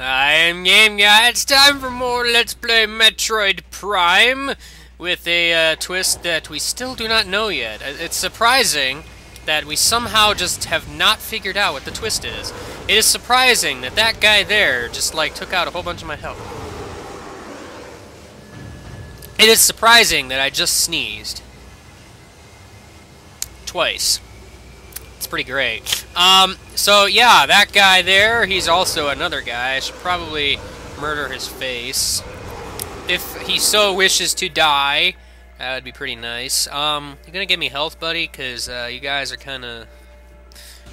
I am Game Guy. It's time for more Let's Play Metroid Prime with a twist that we still do not know yet. It's surprising that we somehow just have not figured out what the twist is. It is surprising that that guy there just like took out a whole bunch of my health. It is surprising that I just sneezed. Twice. It's pretty great. So yeah, that guy there, he's also another guy. I should probably murder his face. If he so wishes to die, that would be pretty nice. You gonna give me health, buddy? Because you guys are kind of...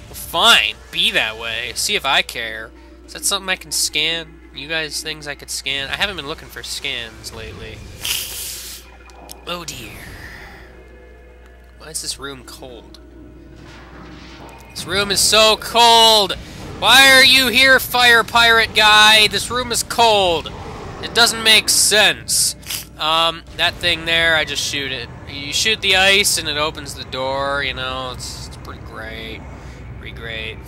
Well, fine. Be that way. See if I care. Is that something I can scan? You guys, things I could scan? I haven't been looking for scans lately. Oh dear. Why is this room cold? This room is so cold! Why are you here, fire pirate guy? This room is cold. It doesn't make sense. That thing there, I just shoot it. You shoot the ice and it opens the door, you know, it's pretty great. Pretty great.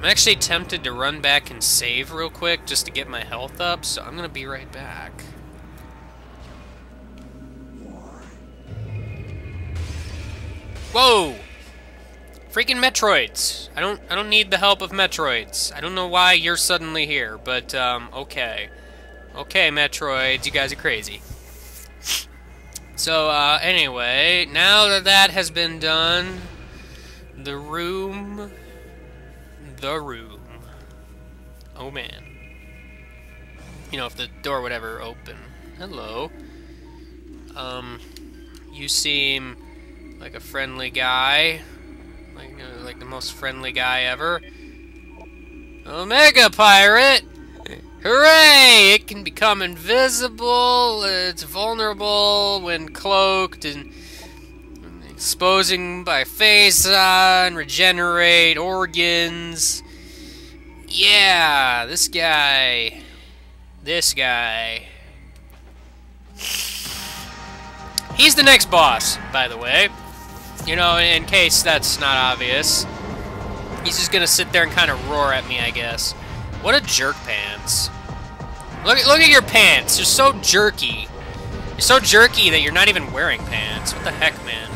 I'm actually tempted to run back and save real quick just to get my health up, so I'm gonna be right back. Whoa! Freaking Metroids! I don't need the help of Metroids. I don't know why you're suddenly here, but okay. Okay, Metroids, you guys are crazy. So anyway, now that that has been done, the room. Oh man. You know, if the door would ever open. Hello. You seem like a friendly guy. Like the most friendly guy ever. Omega Pirate! Hooray! It can become invisible, it's vulnerable when cloaked, and exposing by Phazon, regenerate organs. Yeah, this guy. This guy. He's the next boss, by the way. You know, in case that's not obvious. He's just gonna sit there and kind of roar at me, I guess. What a jerk pants. Look at your pants. You're so jerky. You're so jerky that you're not even wearing pants. What the heck, man?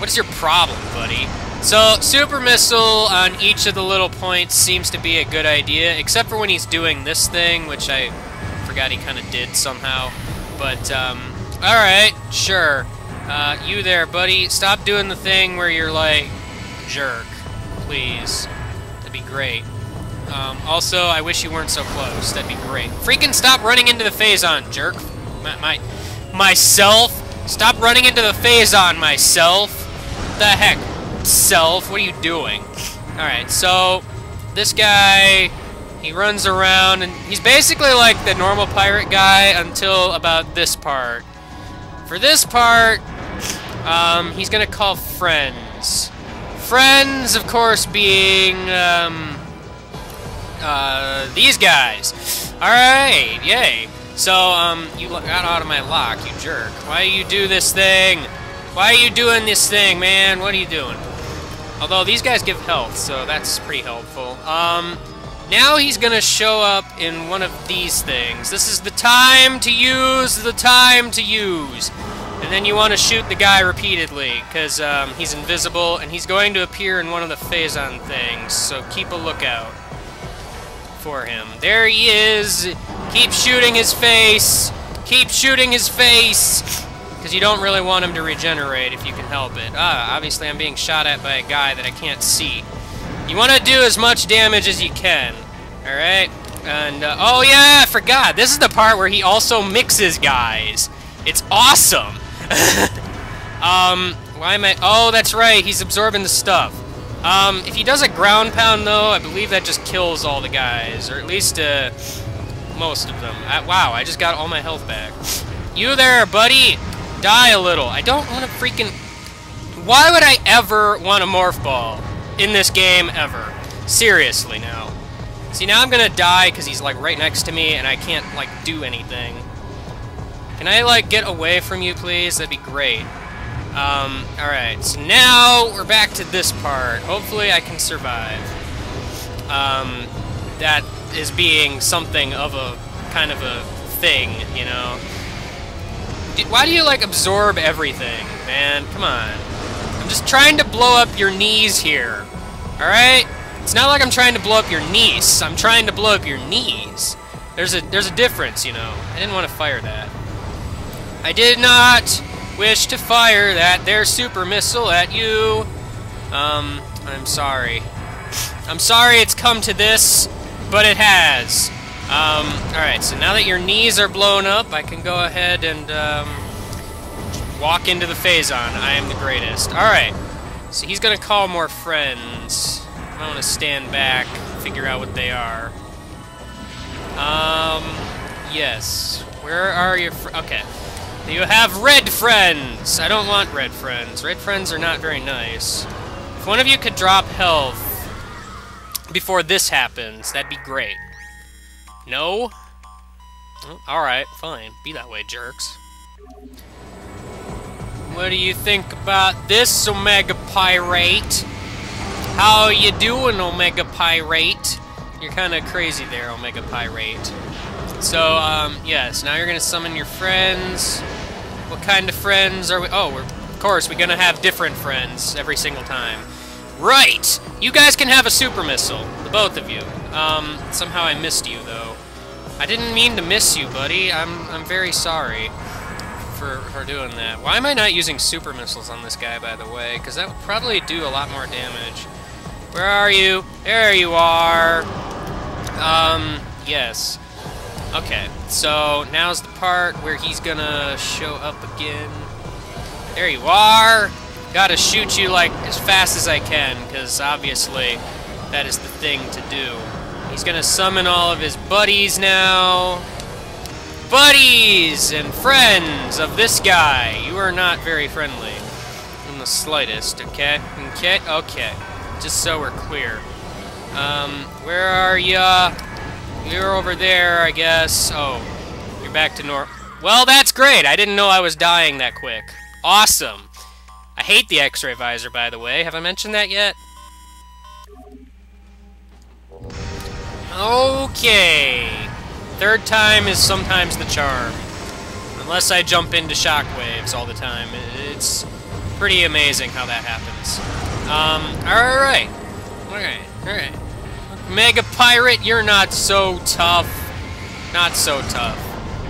What is your problem, buddy? So, super missile on each of the little points seems to be a good idea, except for when he's doing this thing, which I forgot he kind of did somehow. But, alright, sure. You there, buddy. Stop doing the thing where you're like, jerk, please. That'd be great. Also, I wish you weren't so close. That'd be great. Freaking stop running into the Phazon, jerk. Myself? Stop running into the Phazon, myself. What the heck? Self, what are you doing? Alright, so, this guy, he runs around, and he's basically like the normal pirate guy until about this part. For this part, he's gonna call friends. Friends, of course, being, these guys. Alright, yay. So, you got out of my lock, you jerk. Why you do this thing? Why are you doing this thing, man? What are you doing? Although, these guys give health, so that's pretty helpful. Now he's gonna show up in one of these things. This is the time to use, And then you want to shoot the guy repeatedly, because he's invisible, and he's going to appear in one of the Phazon things, so keep a lookout for him. There he is! Keep shooting his face! Keep shooting his face! Because you don't really want him to regenerate if you can help it. Ah, obviously I'm being shot at by a guy that I can't see. You want to do as much damage as you can, alright? And, oh yeah, I forgot! This is the part where he also mixes guys! It's awesome! Why am I... Oh, that's right, he's absorbing the stuff. If he does a ground pound, though, I believe that just kills all the guys, or at least, most of them. Wow, I just got all my health back. You there, buddy! Die a little. I don't want to freaking... Why would I ever want a Morph Ball? In this game ever. Seriously now. See, now I'm gonna die because he's like right next to me and I can't like do anything. Can I like get away from you, please? That'd be great. Alright, so now we're back to this part. Hopefully I can survive. that is being something of a kind of a thing, you know? Why do you, like, absorb everything, man? Come on. I'm just trying to blow up your knees here, alright? It's not like I'm trying to blow up your niece. I'm trying to blow up your knees. There's a difference, you know. I didn't want to fire that. I did not wish to fire that their super missile at you. I'm sorry. I'm sorry it's come to this, but it has. Alright, so now that your knees are blown up, I can go ahead and walk into the Phazon. I am the greatest. Alright, so he's gonna call more friends. I want to stand back, figure out what they are. Yes. Where are your okay. You have red friends! I don't want red friends. Red friends are not very nice. If one of you could drop health before this happens, that'd be great. No? Oh, alright, fine. Be that way, jerks. What do you think about this, Omega Pirate? How you doing, Omega Pirate? You're kinda crazy there, Omega Pirate. So, yes, now you're gonna summon your friends. What kind of friends are we? Oh, of course, we're gonna have different friends every single time. Right! You guys can have a super missile, the both of you. Somehow I missed you, though. I didn't mean to miss you, buddy. I'm very sorry for doing that. Why am I not using super missiles on this guy, by the way? Because that would probably do a lot more damage. Where are you? There you are! Yes. Okay, so now's the part where he's gonna show up again. There you are! Gotta shoot you, like, as fast as I can, because obviously that is the thing to do. He's gonna summon all of his buddies now. Buddies and friends of this guy! You are not very friendly. In the slightest, okay? Okay? Okay. Just so we're clear. Where are ya? You're over there, I guess. Oh, you're back to normal. Well, that's great. I didn't know I was dying that quick. Awesome. I hate the X-ray visor, by the way. Have I mentioned that yet? Okay. Third time is sometimes the charm. Unless I jump into shockwaves all the time. It's pretty amazing how that happens. Alright. Alright. Mega Pirate, you're not so tough. Not so tough.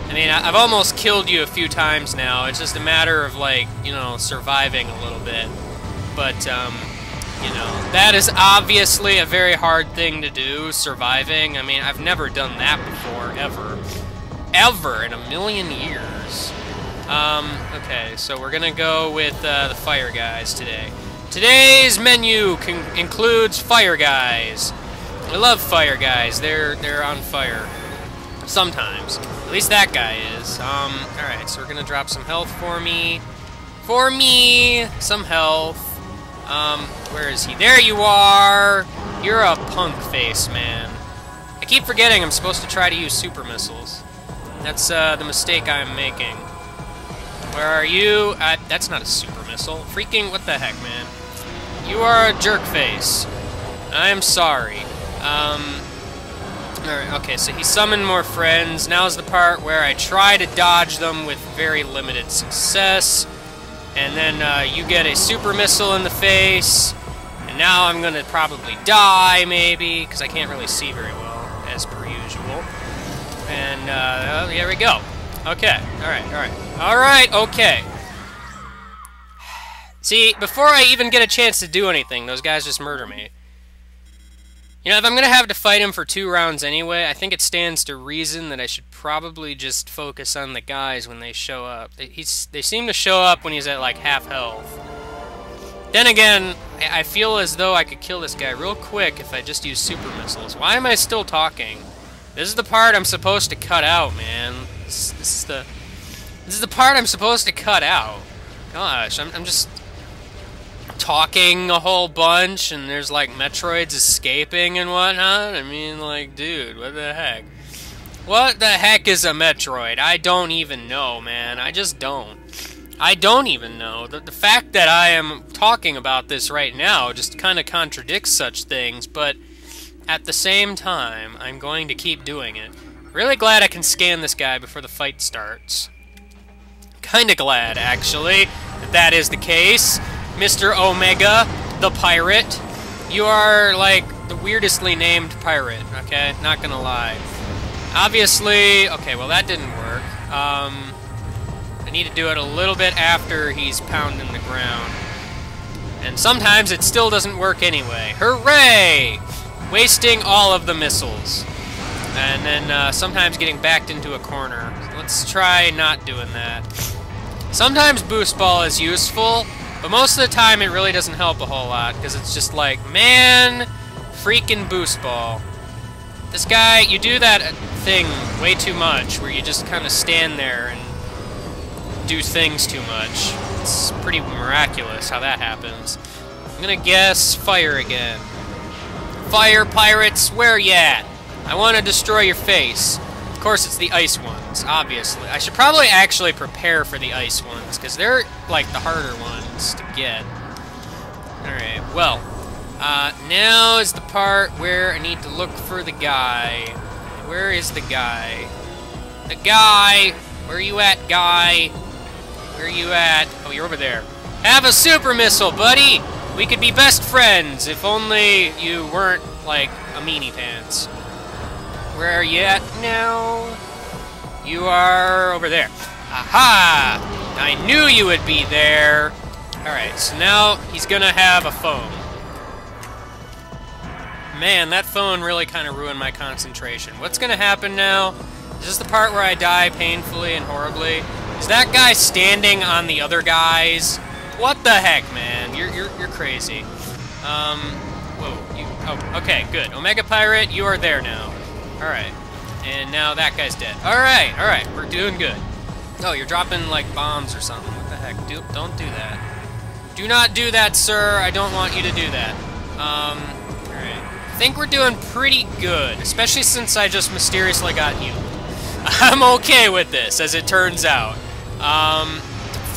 I mean, I've almost killed you a few times now. It's just a matter of, like, you know, surviving a little bit. But, you know, that is obviously a very hard thing to do, surviving. I mean, I've never done that before, ever. Ever in a million years. Okay, so we're gonna go with the Fire Guys today. Today's menu includes Fire Guys. I love Fire Guys. They're on fire. Sometimes. At least that guy is. Alright, so we're gonna drop some health for me. For me! Some health. Where is he? There you are! You're a punk face, man. I keep forgetting I'm supposed to try to use super missiles. That's, the mistake I'm making. Where are you? That's not a super missile. Freaking, what the heck, man. You are a jerk face. I'm sorry. Alright, okay, so he summoned more friends. Now's the part where I try to dodge them with very limited success. And then you get a super missile in the face. And now I'm gonna probably die, maybe, because I can't really see very well, as per usual. And, there we go. Okay, alright. Alright, okay. See, before I even get a chance to do anything, those guys just murder me. You know, if I'm going to have to fight him for 2 rounds anyway, I think it stands to reason that I should probably just focus on the guys when they show up. They seem to show up when he's at, like, half health. Then again, I feel as though I could kill this guy real quick if I just use super missiles. Why am I still talking? This is the part I'm supposed to cut out, man. This is the part I'm supposed to cut out. Gosh, I'm just talking a whole bunch, and there's, like, Metroids escaping and whatnot. I mean, like, dude, what the heck? What the heck is a Metroid? I don't even know, man. I just don't. I don't even know. The fact that I am talking about this right now just kind of contradicts such things, but at the same time, I'm going to keep doing it. Really glad I can scan this guy before the fight starts. Kinda glad, actually, that that is the case. Mr. Omega, the pirate. You are, like, the weirdestly named pirate, okay? Not gonna lie. Obviously... Okay, well, that didn't work. I need to do it a little bit after he's pounding the ground. And sometimes it still doesn't work anyway. Hooray! Wasting all of the missiles. And then sometimes getting backed into a corner. Let's try not doing that. Sometimes Boost Ball is useful, but most of the time it really doesn't help a whole lot, because it's just like, man, freaking Boost Ball. This guy, you do that thing way too much, where you just kind of stand there and do things too much. It's pretty miraculous how that happens. I'm gonna guess fire again. Fire pirates, where ya at? I want to destroy your face. Of course it's the ice ones, obviously. I should probably actually prepare for the ice ones, because they're, like, the harder ones to get. Alright, well, now is the part where I need to look for the guy. Where is the guy? The guy! Where you at, guy? Where you at? Oh, you're over there. Have a super missile, buddy! We could be best friends if only you weren't, like, a meanie pants. Where are you at now? You are over there. Aha! I knew you would be there! Alright, so now he's gonna have a phone. Man, that phone really kind of ruined my concentration. What's gonna happen now? Is this the part where I die painfully and horribly? Is that guy standing on the other guys? What the heck, man? You're crazy. Whoa, you... Oh, okay, good. Omega Pirate, you are there now. Alright. And now that guy's dead. Alright, alright. We're doing good. Oh, you're dropping, like, bombs or something. What the heck? Don't do that. Do not do that, sir. I don't want you to do that. Alright. I think we're doing pretty good, especially since I just mysteriously got healed. I'm okay with this, as it turns out.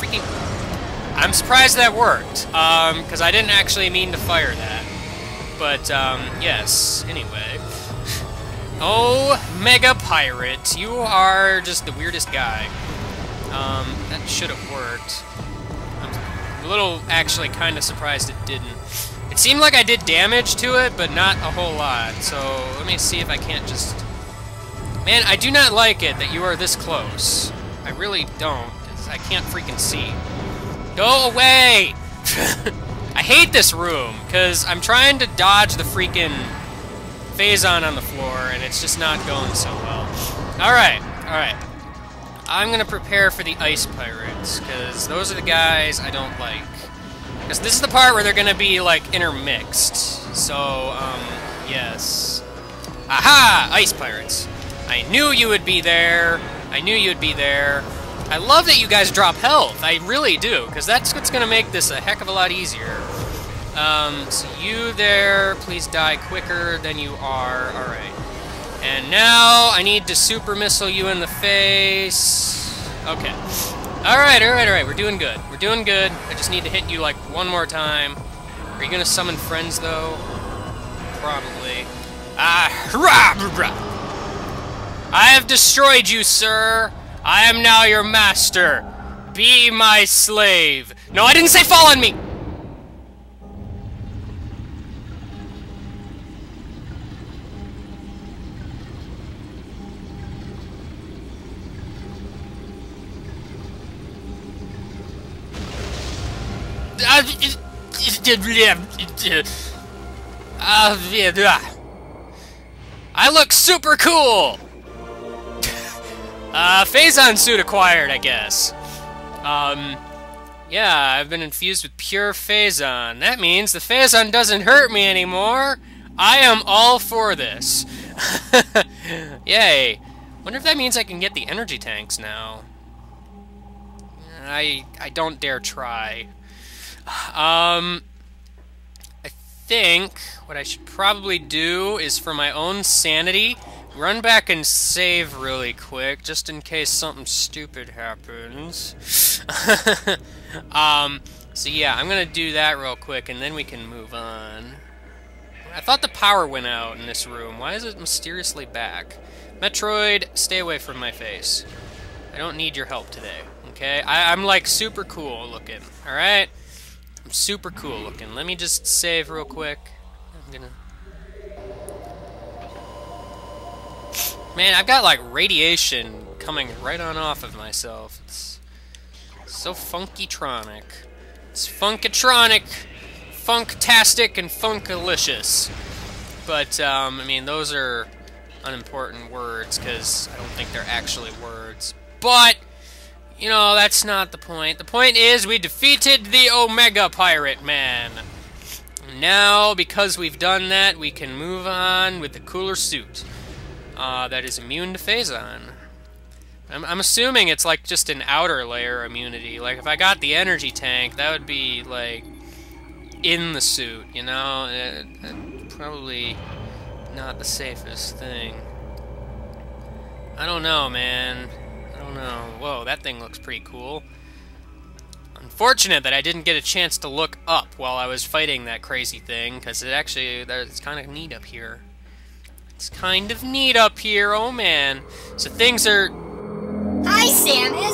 Freaking... I'm surprised that worked, because I didn't actually mean to fire that. But, yes. Anyway... Oh, Mega Pirate, you are just the weirdest guy. That should have worked. I'm a little, actually, kind of surprised it didn't. It seemed like I did damage to it, but not a whole lot. So, let me see if I can't just... Man, I do not like it that you are this close. I really don't, because I can't freaking see. Go away! I hate this room, because I'm trying to dodge the freaking... Phazon on the floor, and it's just not going so well. Alright, alright. I'm gonna prepare for the Ice Pirates, because those are the guys I don't like. Because this is the part where they're gonna be, like, intermixed. So, yes. Aha! Ice Pirates! I knew you would be there! I knew you'd be there. I love that you guys drop health, I really do, because that's what's gonna make this a heck of a lot easier. So you there, please die quicker than you are. Alright. And now I need to super missile you in the face. Okay. Alright, alright, alright. We're doing good. We're doing good. I just need to hit you like one more time. Are you gonna summon friends though? Probably. I have destroyed you, sir. I am now your master. Be my slave. No, I didn't say fall on me! I look super cool! Phazon Suit acquired, I guess. Yeah, I've been infused with pure Phazon. That means the Phazon doesn't hurt me anymore! I am all for this. Yay. Wonder if that means I can get the energy tanks now. I don't dare try. I think what I should probably do is, for my own sanity, run back and save really quick, just in case something stupid happens. So yeah, I'm gonna do that real quick, and then we can move on. I thought the power went out in this room. Why is it mysteriously back? Metroid, stay away from my face. I don't need your help today, okay? I'm like super cool looking, alright? I'm super cool looking. Let me just save real quick. I'm gonna... Man, I've got like radiation coming right on off of myself. It's so funky-tronic. It's funkatronic, funktastic, and funkalicious. But, I mean, those are unimportant words because I don't think they're actually words. But, you know, that's not the point. The point is we defeated the Omega Pirate Man. Now, because we've done that, we can move on with the cooler suit. That is immune to Phazon. I'm assuming it's like just an outer layer immunity. Like if I got the energy tank, that would be like in the suit, you know? Probably not the safest thing. I don't know, man. I don't know. Whoa, that thing looks pretty cool. Unfortunate that I didn't get a chance to look up while I was fighting that crazy thing, because it actually, it's kind of neat up here. It's kind of neat up here, oh man. So things are... Hi, Samus!